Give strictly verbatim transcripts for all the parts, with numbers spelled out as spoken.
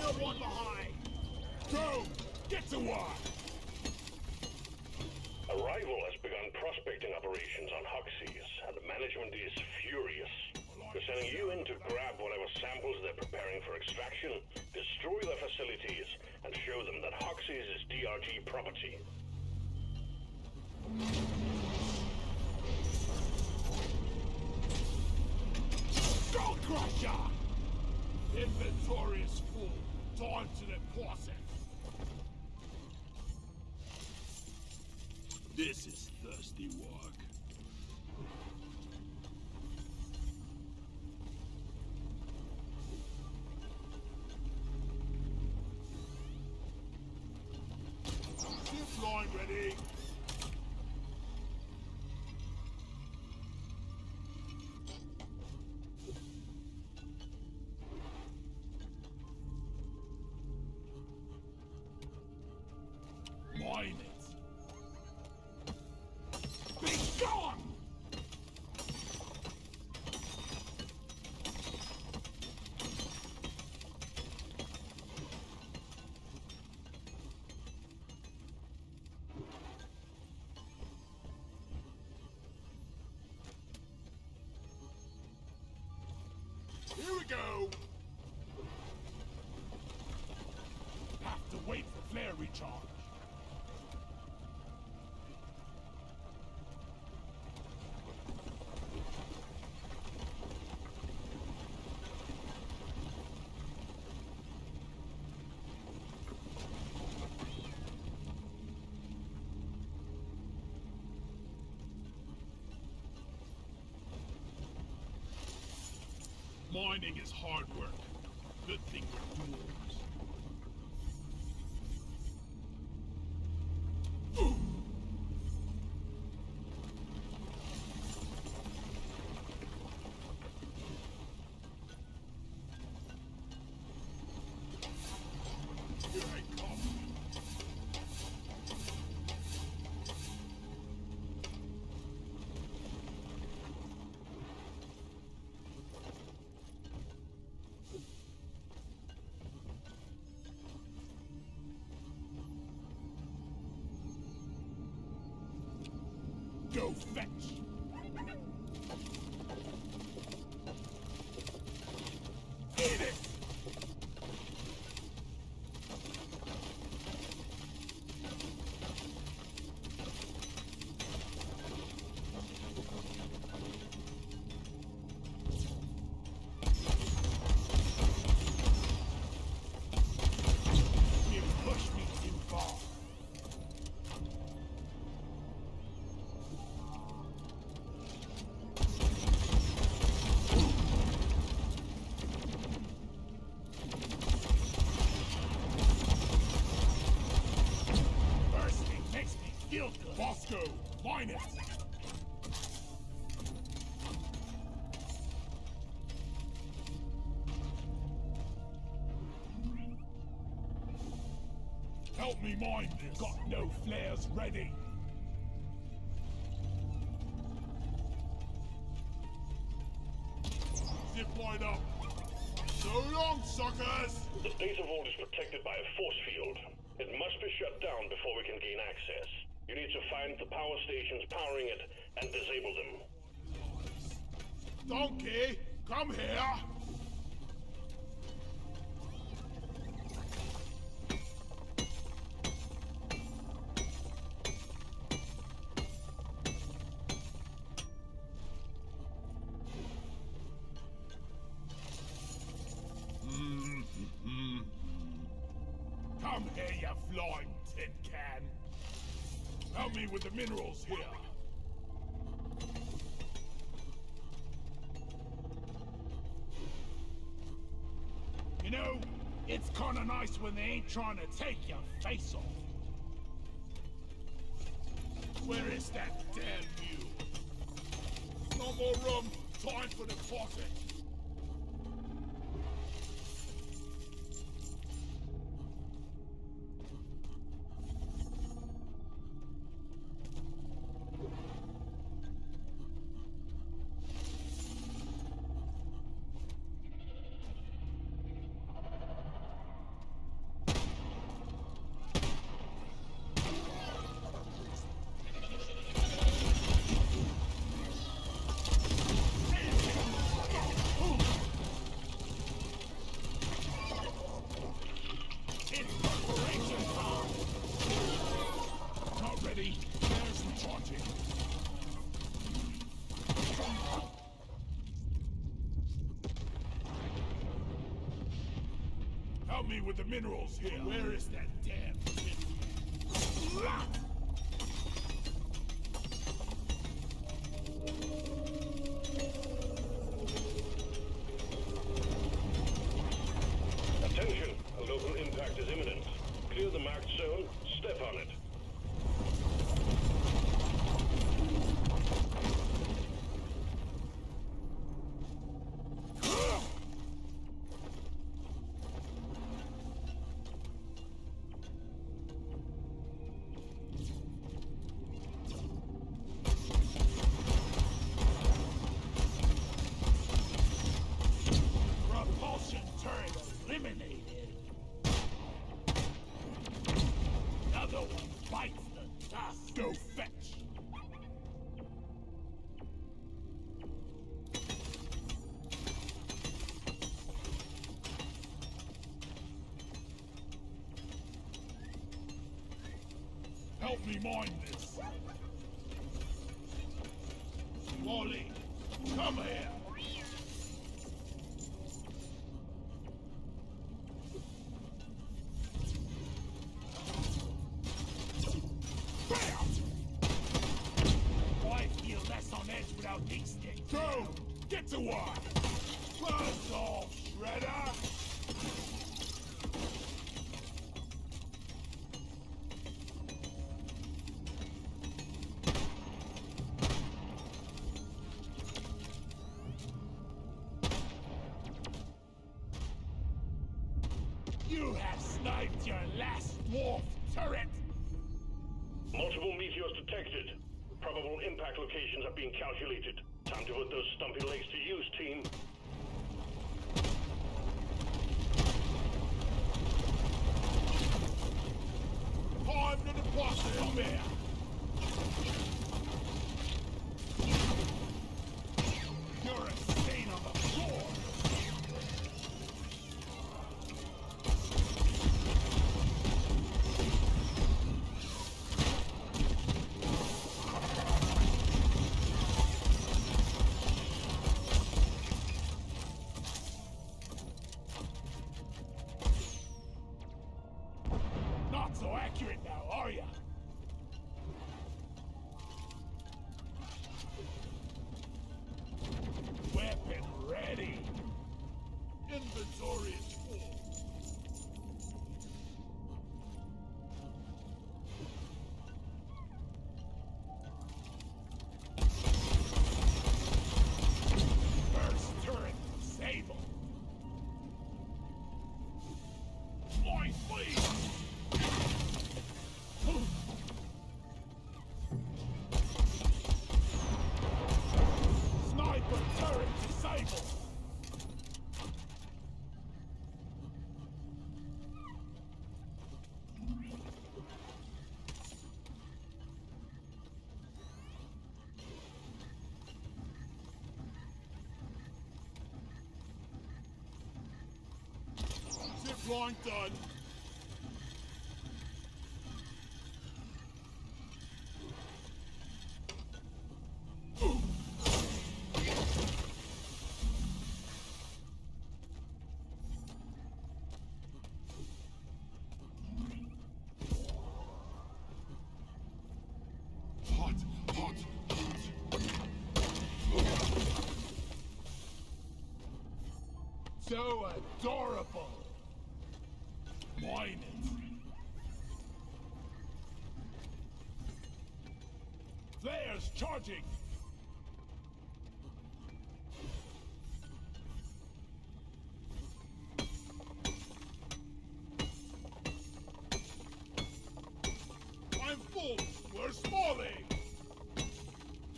no one behind! Go! Get to work! A rival has begun prospecting operations on Huxies, and the management is furious. They're sending you in to grab whatever samples they're preparing for extraction, destroy their facilities, and show them that Huxies is D R G property. Go, Crusher! Inventory is full. Time to the process. This is thirsty work. Zip line ready. Mine it. Be gone! Here we go! Have to wait for flare recharge. Mining is hard work. Good thing we're duels. Ooh. Here I come. Go fetch! Eat it! Bosco, mine it! Help me mine this! Got no flares ready! Zip line up! So long, suckers! The data vault is protected by a force field. It must be shut down before we can gain access. You need to find the power stations powering it and disable them. Donkey, come here! Come here, you flying tin can! Help me with the minerals here. You know, it's kinda nice when they ain't trying to take your face off. Where is that damn mule? No more room. Time for the faucet. me with the minerals here. Where is that damn mineral? Attention! A local impact is imminent. Clear the marked zone. Step on it. Help me mind this. Molly, come here. Why feel less on edge without these sticks? Go! Get to work! Buzz off, Shredder! Long done. So adorable. Mine it. There's charging. I'm full. Where's Molly?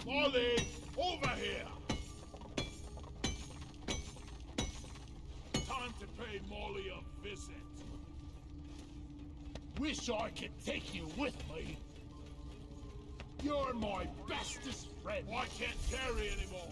Molly, over here. Time to pay Molly a visit. Wish I could take you with me. You're my bestest friend. I can't carry anymore.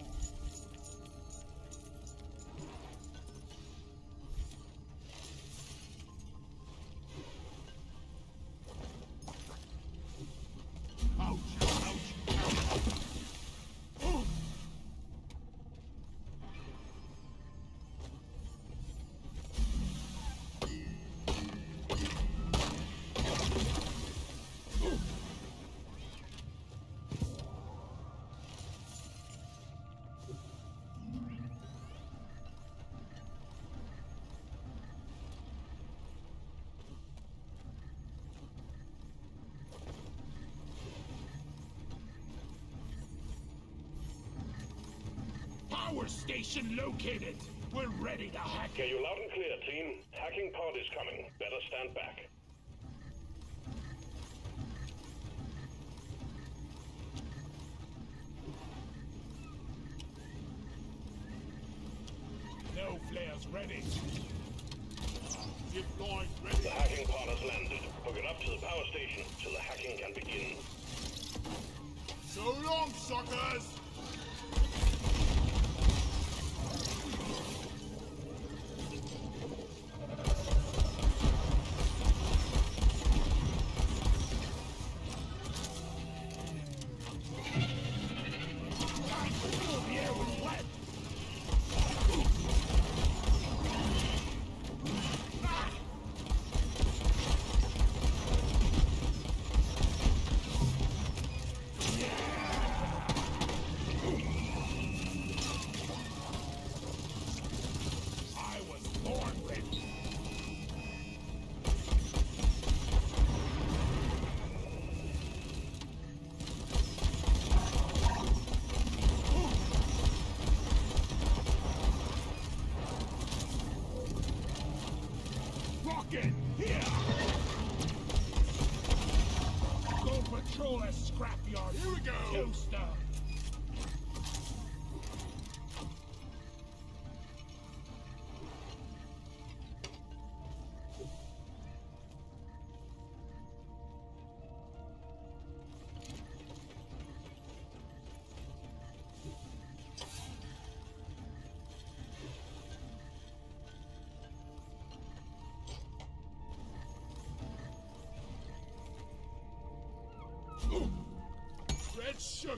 power station located. We're ready to hack. Hear you loud and clear, team. Hacking pod is coming. Better stand back. No flares ready. Deployed ready. The hacking pod has landed. Hook it up to the power station so the hacking can begin. So long, suckers! Red sugar.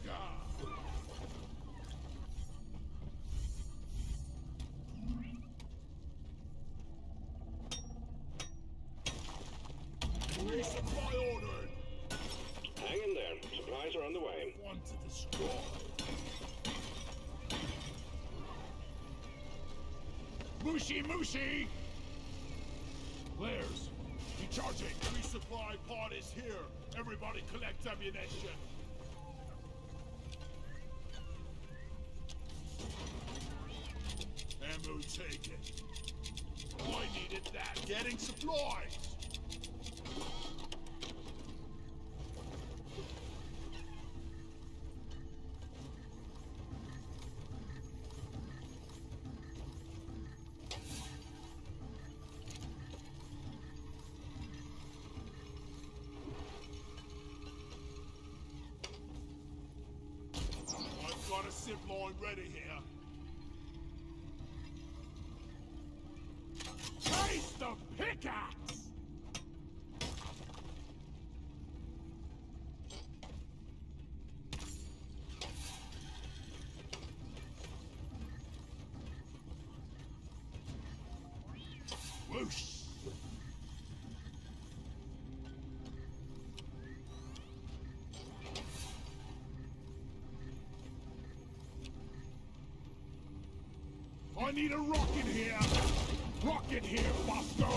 Resupply ordered. Hang in there. Supplies are on the way. Want to destroy. Mushy, mushy. Flares. Recharging. Resupply pod is here. Everybody collect ammunition. Ammo taken. I needed that. Getting supplies. Got a zip line ready here. Chase the pickaxe! Whoosh! I need a rocket here! Rocket here, Bosco!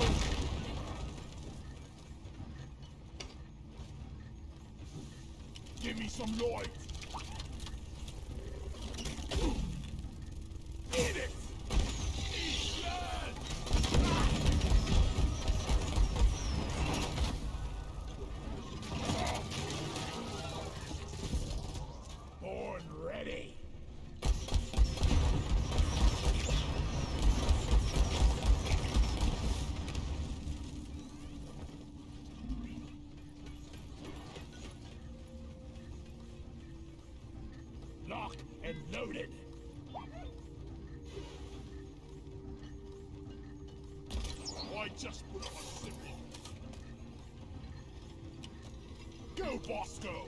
Give me some noise! Eat it! Eat blood! Born ready! Locked and loaded. I just put on a symbol. Go, Bosco!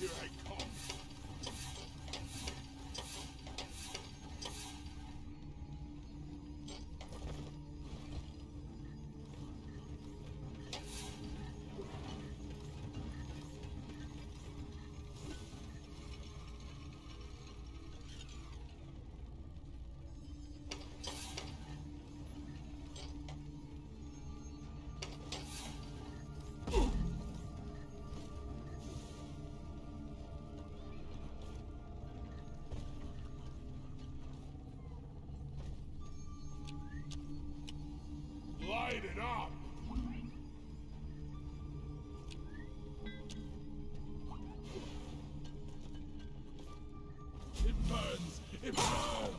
Here I come. made it up. It burns. It burns.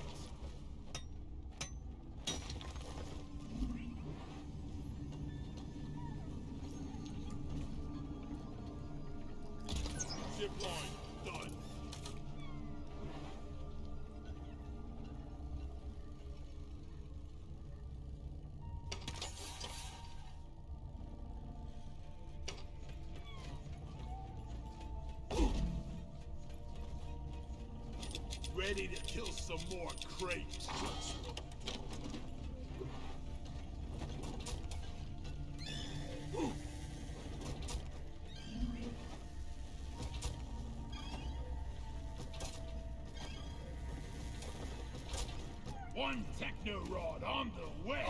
Ready to kill some more crates. One techno rod on the way.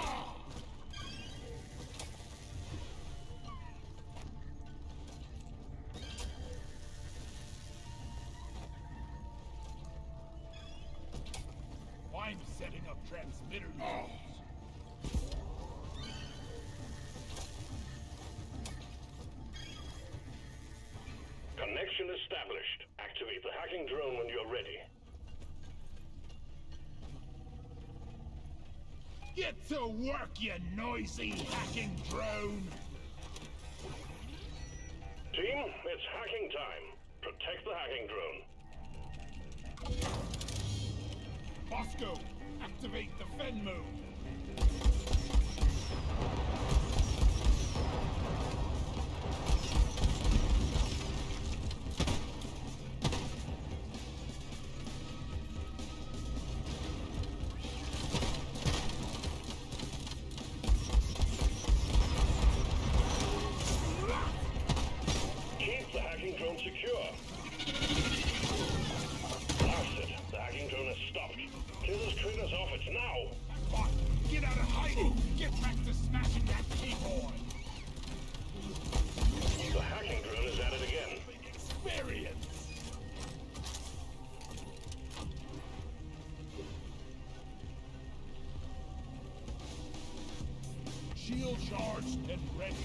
I'm setting up transmitter nodes. Connection established. Activate the hacking drone when you're ready. Get to work, you noisy hacking drone! Team, it's hacking time. Protect the hacking drone. Bosco, activate the Fen mode. Keep the hacking drone secure. Kill those traitors off, it's now! Get out of hiding! Get back to smashing that keyboard! The hacking drone is at it again. Experience! Shield charged and ready.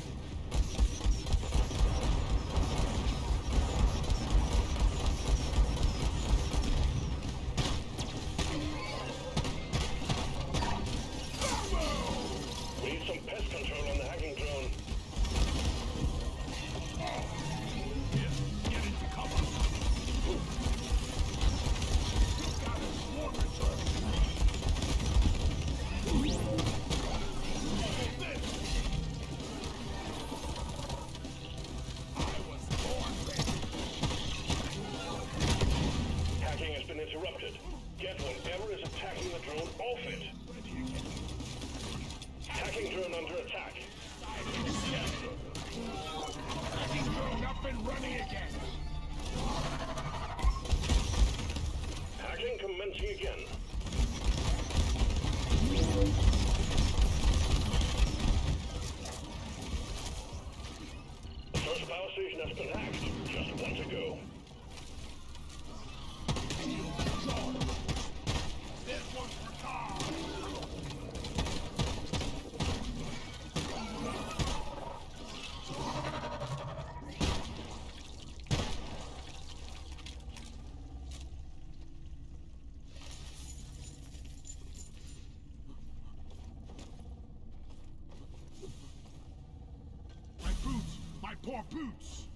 Poor boots!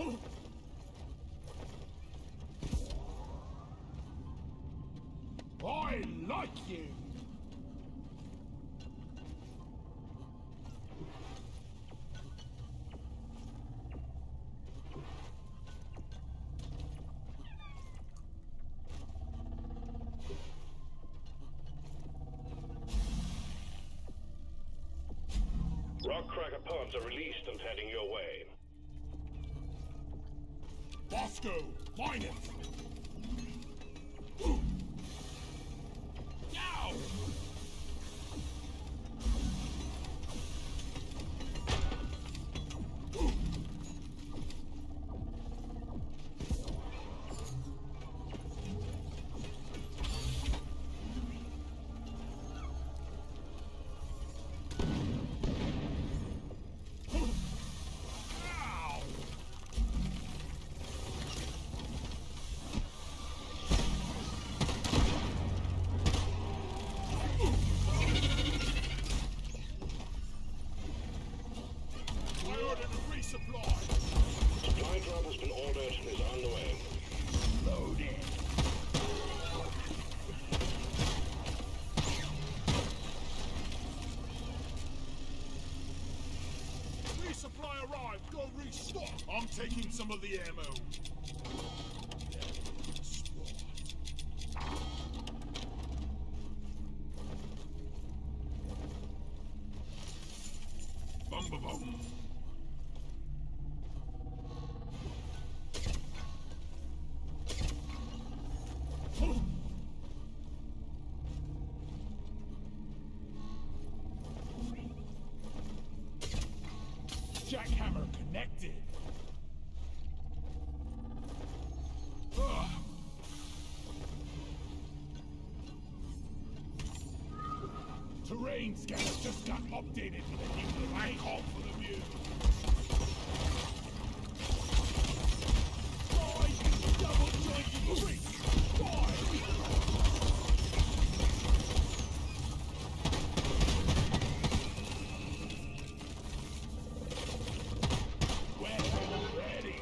Oh. I like you! Rockcracker pods are released and heading your way. Bosco, mine it! Ooh. Now! Ooh. supply. Supply drop has been ordered and is underway. Loading. Resupply arrived. Go restock. I'm taking some of the ammo. Jackhammer connected. Terrain scanner just got updated for the new I call for the view. Five, double joint three, five. We're ready.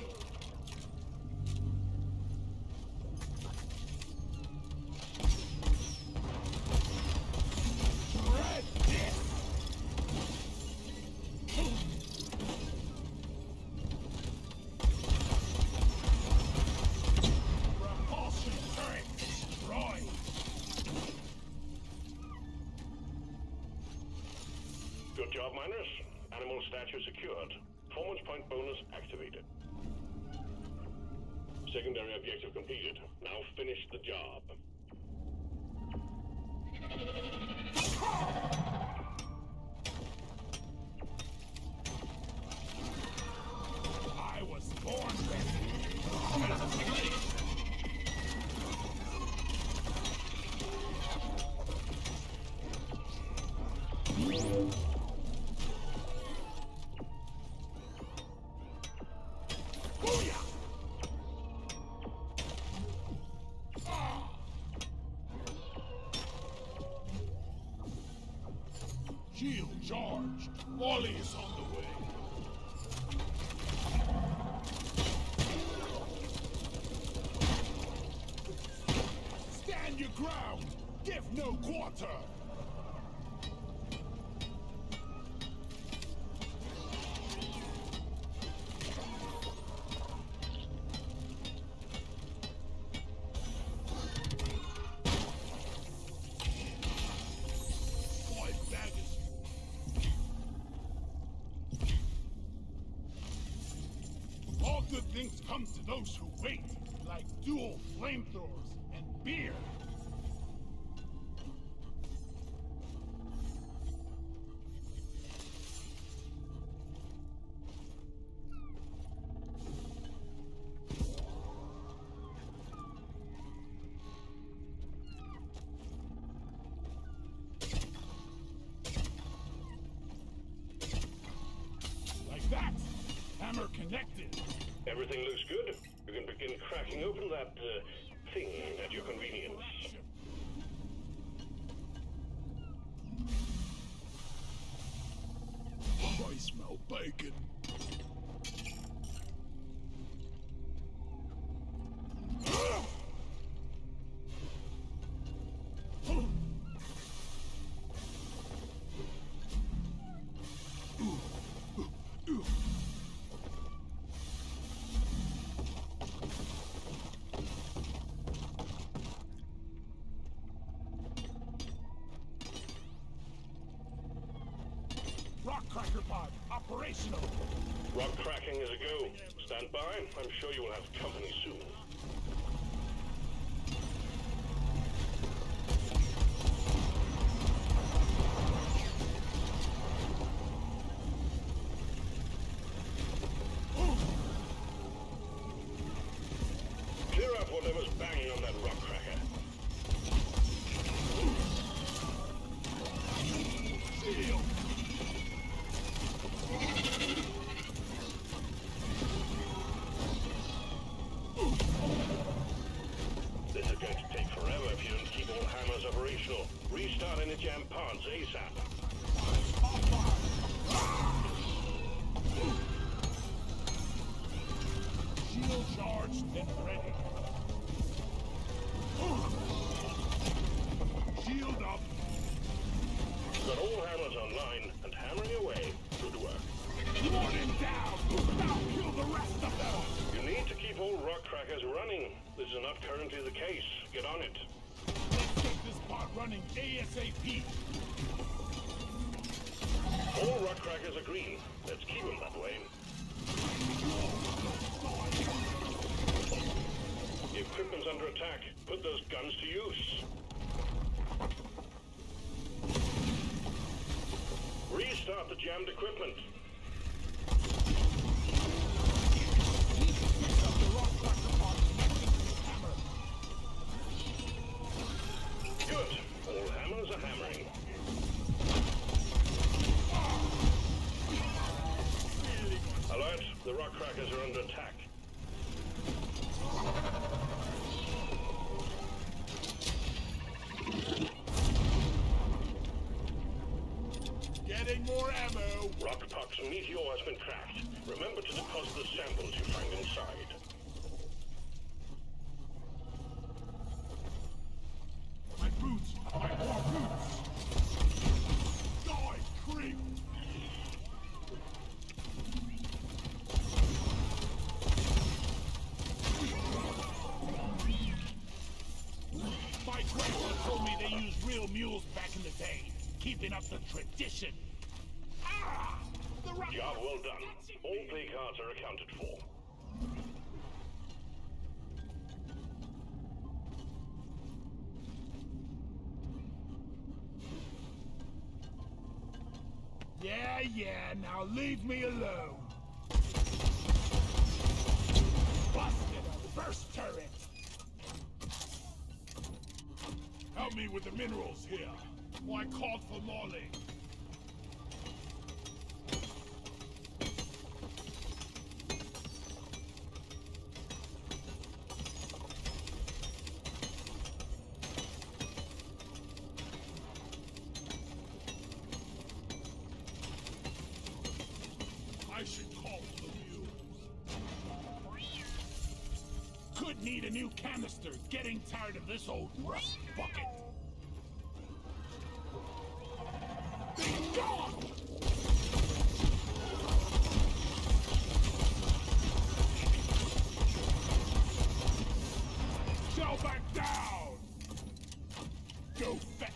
Miners, animal statue secured. Performance point bonus activated. Secondary objective completed. Now finish the job. I was born ready. Shield charged. Molly is on the way. Stand your ground. Give no quarter. Good things come to those who wait, like dual flamethrowers and beer. Like that, hammer connected. Everything looks good. You can begin cracking open that uh, thing at your convenience. Oh, I smell bacon. Cracker pod operational. Rock cracking is a go. Stand by. I'm sure you will have company soon. Ooh. Clear up whatever's banging on that rock cracker. Seal. Oh, and ready. Shield up. Got all hammers online and hammering away. Good work. Warning down! Now kill the rest of them! You need to keep all rock crackers running. This is not currently the case. Get on it. Let's get this part running ASAP. All rock crackers are green. Let's keep them that way. The equipment's under attack. Put those guns to use. Restart the jammed equipment. Good. All hammers are hammering. Alert, the rock crackers are under attack. Getting more ammo! Rock Puck's meteor has been cracked. Remember to deposit the samples you find inside. My boots! My war boots! Die, creep! My grandpa told me they used real mules back in the day, keeping up the tradition. Ah! The rock. Yeah, well done. All play cards are accounted for. Yeah, yeah, now leave me alone. Busted a first turret. Help me with the minerals here. Why called for Molly? I should call for the mules. Could need a new canister. Getting tired of this old rust bucket. Show back down! Go fetch!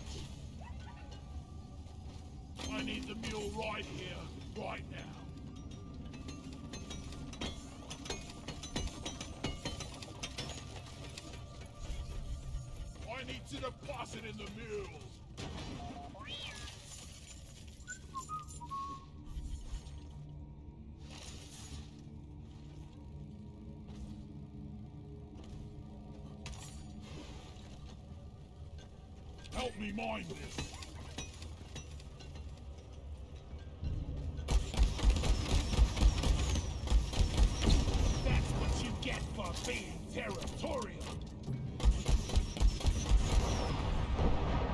I need the mule right here, right now. I need to deposit in the mules. Help me mind this. That's what you get for being territorial.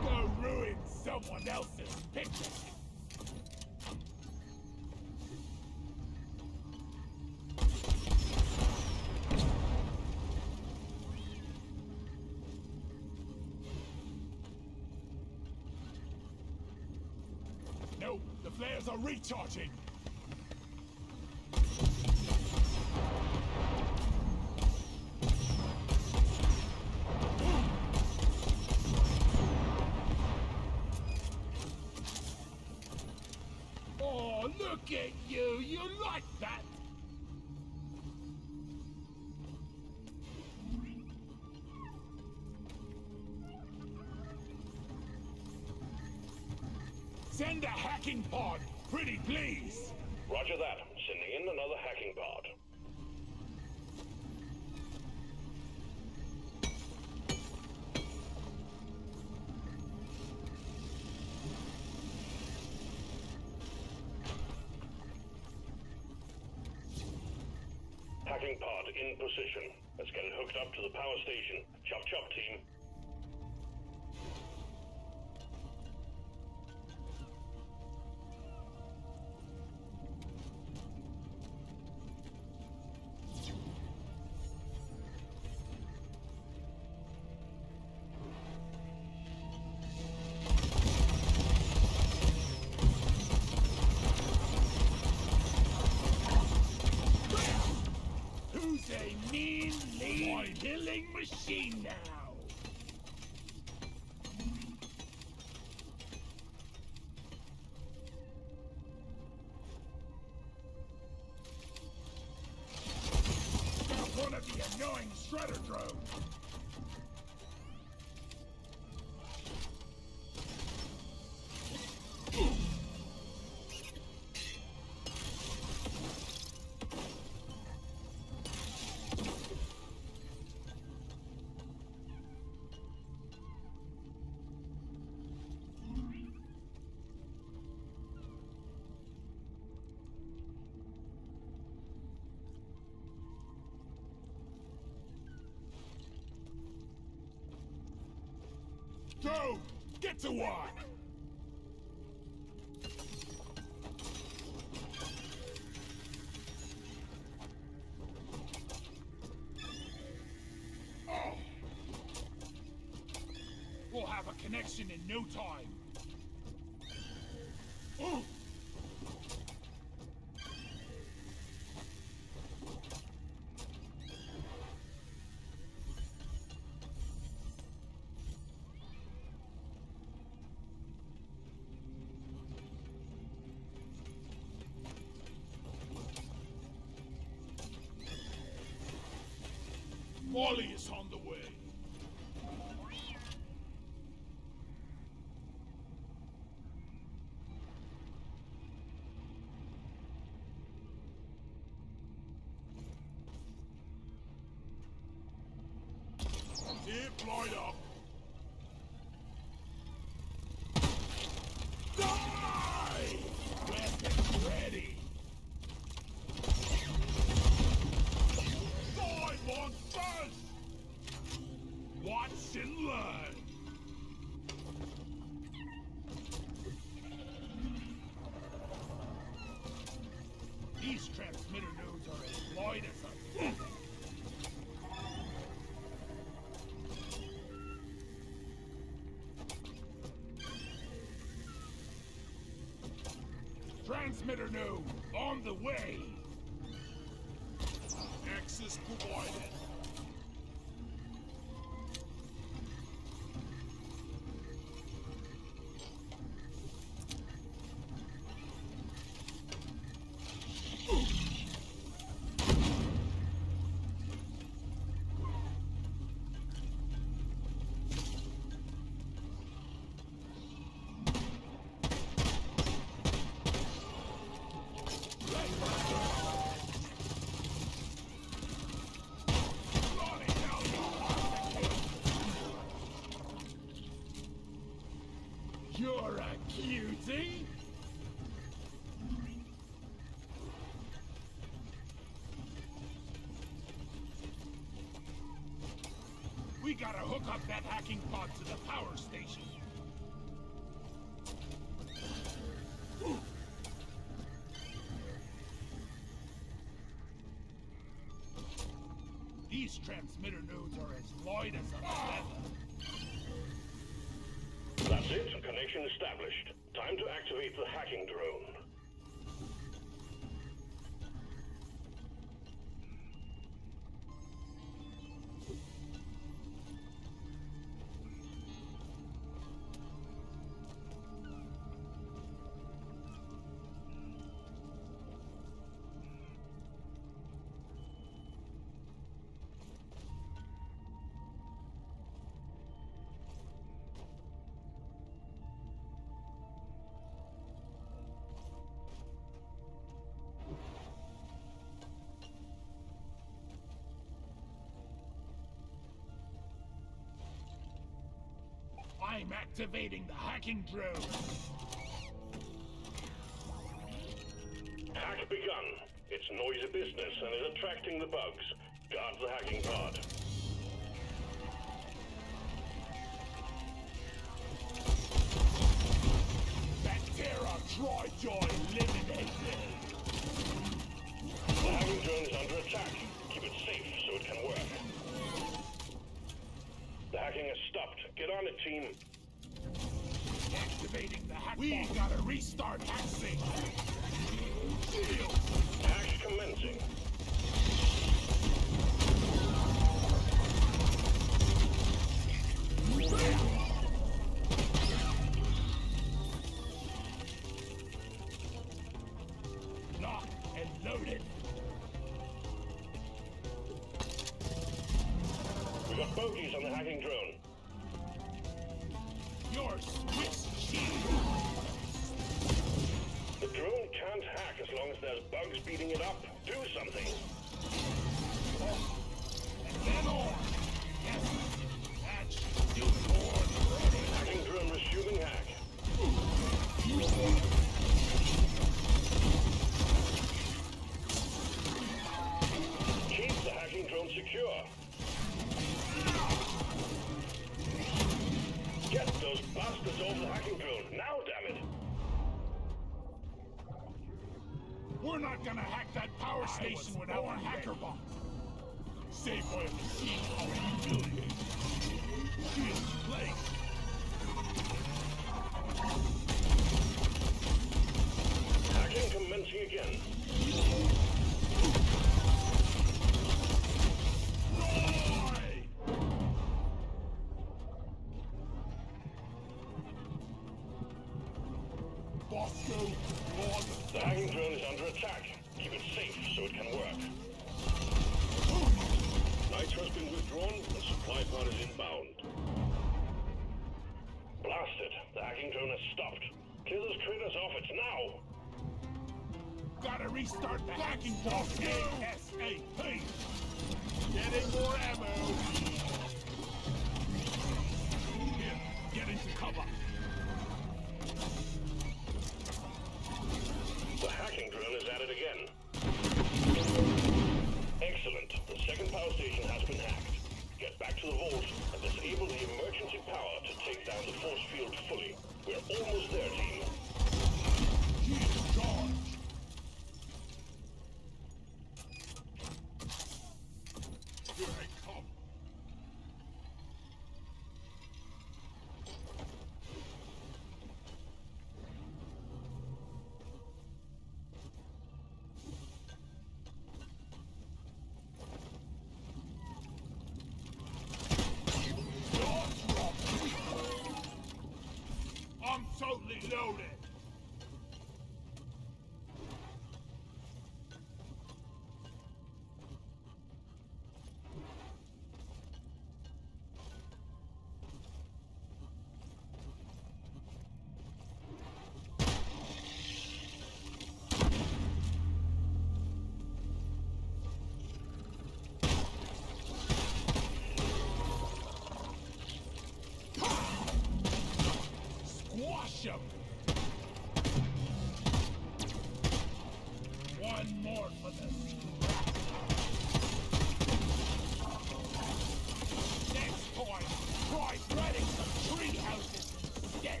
Go ruin someone else's picture. Flares are recharging. Oh, look at you. You like that? Send a hacking pod, pretty please. Roger that. Sending in another hacking pod. Hacking pod in position. Let's get it hooked up to the power station. Chop chop, team. killing machine now. One of the annoying shredder drones. Go! Get to one! Oh. We'll have a connection in no time. Oh. Molly is on the way. Deployed up. Die! Weapons ready. Watch and learn! These transmitter nodes are as wide as a feather. Transmitter node on the way! Access provided. You're a cutie! We gotta hook up that hacking pod to the power station. Ooh. These transmitter nodes are as wide as a feather. That's it. Connection established. Time to activate the hacking drone. I'm activating the hacking drone. Hack begun. It's noisy business and is attracting the bugs. Guard the hacking pod. Bacteria Tri-Joy eliminated. The hacking drone is under attack. Keep it safe so it can work. The hacking has stopped. Get on it, team. Activating the hack. We gotta restart hacking. Hack commencing. loaded. We got bogeys on the hacking drone. Your Swiss cheese. The drone can't hack as long as there's bugs beating it up. Do something. And then on. Yes. That should do more. Hacking drone resuming hack. Ooh. Drone secure. Get those bastards over the hacking drone. Now, damn it! We're not gonna hack that power station with our hacker bot. Save for the sea how you do it. Shield play. Hacking commencing again. Bosco, Lord. The hacking drone is under attack. Keep it safe so it can work. Nitro has been withdrawn and supply pod is inbound. Blasted. The hacking drone has stopped. Clear those critters off it now. Gotta restart the hacking drone. ASAP. Getting more ammo. Here, get into cover. The hacking drone is at it again. Excellent. The second power station has been hacked. Get back to the vault and disable the emergency power to take down the force field fully. We're almost there, team. He's gone. Here I come. Loaded. Squash him. One more for this. Next point, try threading some tree houses instead.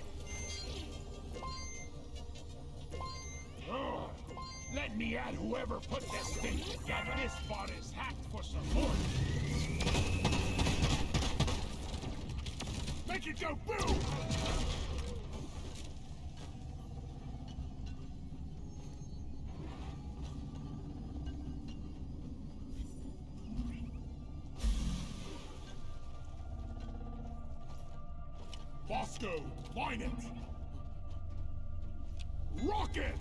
Oh, let me add whoever put this thing together. This spot is hacked for support. Make it go boom! Bosco, line it! Rocket!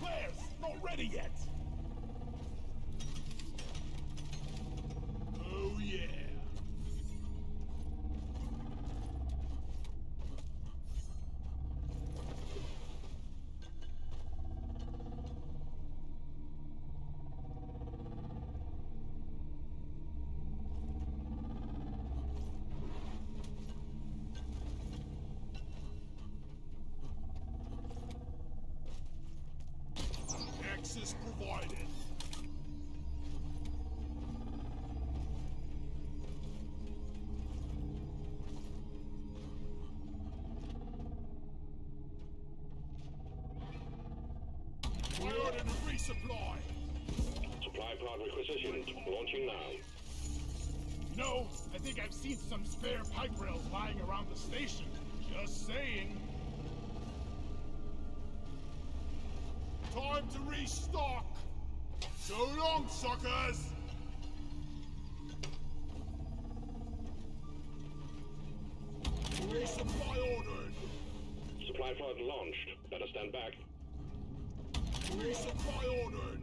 Claire's not ready yet! Oh yeah! Is provided. We ordered a resupply. Supply pod requisitioned. Launching now. No, I think I've seen some spare pipe rails lying around the station. Just saying. Time to restock! So long, suckers! Resupply ordered! Supply supply pod launched. Better stand back. Three supply ordered!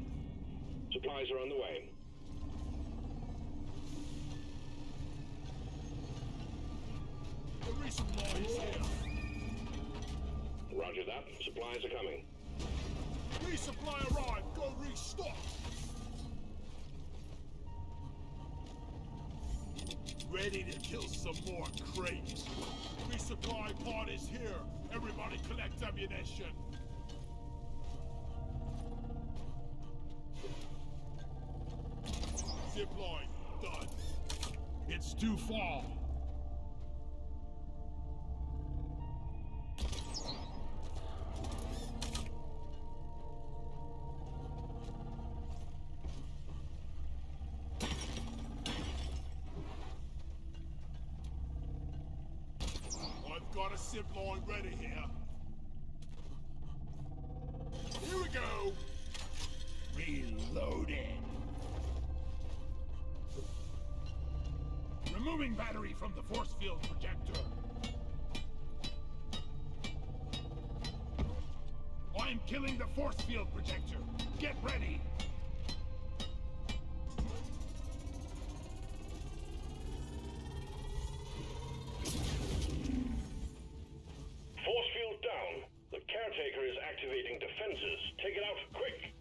Supplies are on the way. The resupply is here! Roger that. Supplies are coming. Resupply arrived! Go restock! Ready to kill some more crates. Resupply pod is here. Everybody collect ammunition. Zipline done. It's too far. I've got a zipline ready here. Here we go. Reloading. Removing battery from the force field projector. I'm killing the force field projector. Get ready. Force field down. The caretaker is activating defenses. Take it out quick.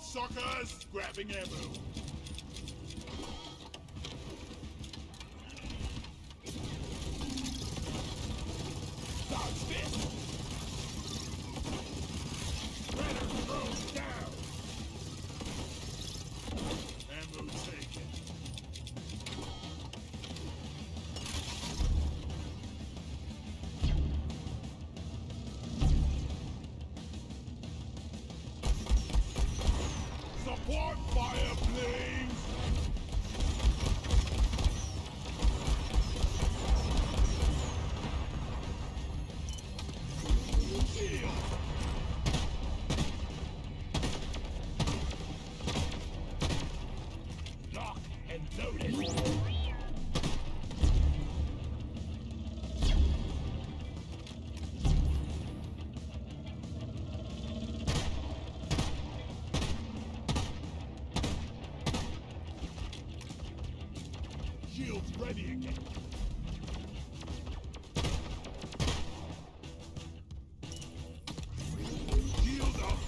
Suckers! Grabbing ammo! Dodge this! Better throw down! Ammo taken. Support fire, please! Deal! Lock and loaded! Shields ready again. Shield up.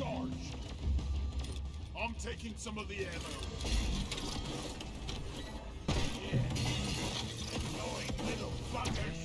charged. I'm taking some of the ammo. Yeah. Annoying little fuckers.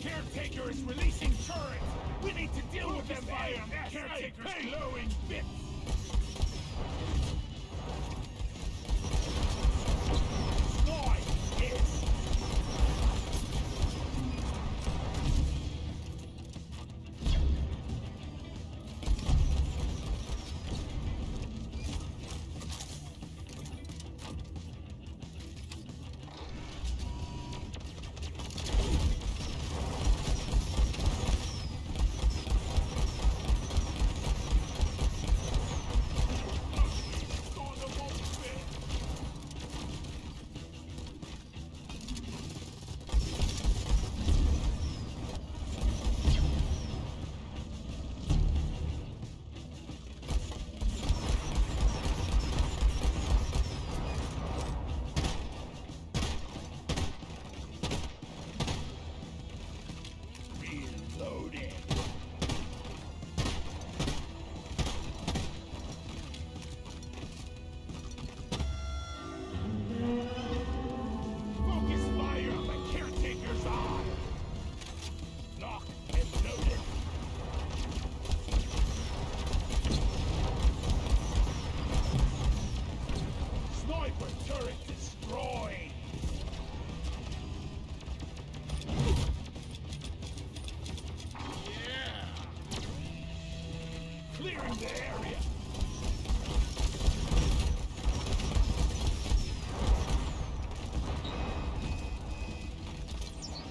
Caretaker is releasing turrets! We need to deal with them by a caretaker's glowing bits! Clearing the area!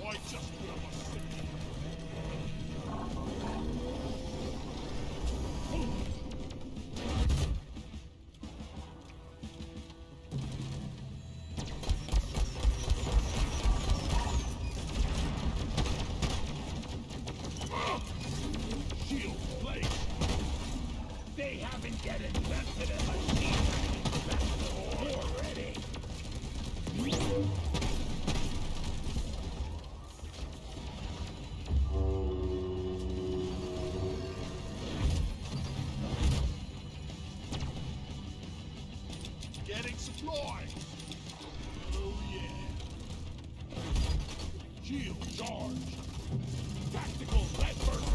I just will getting supplies! Oh yeah! Shield charge! Tactical lead burster!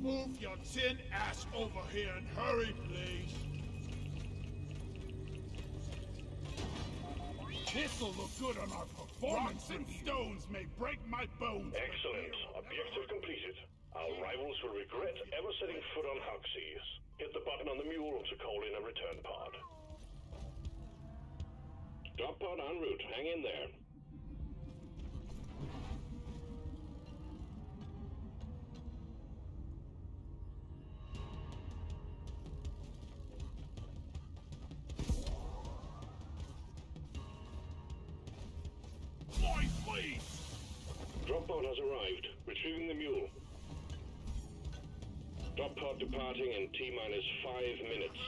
Move your tin ass over here and hurry, please. This'll look good on our performance. Rocks and stones may break my bones. Excellent. Objective completed. Our rivals will regret ever setting foot on Huxies. Hit the button on the mule to call in a return pod. Drop pod en route. Hang in there. Drop pod has arrived. Retrieving the mule. Drop pod departing in T-minus five minutes.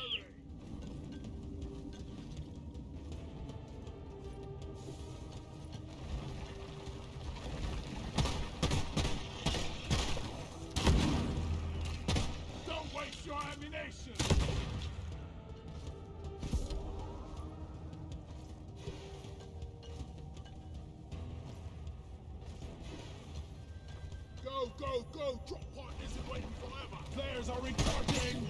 go, go! Drop pod isn't waiting forever! Theirs are recharging!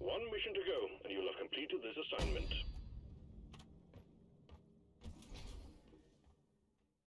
One mission to go, and you'll have completed this assignment.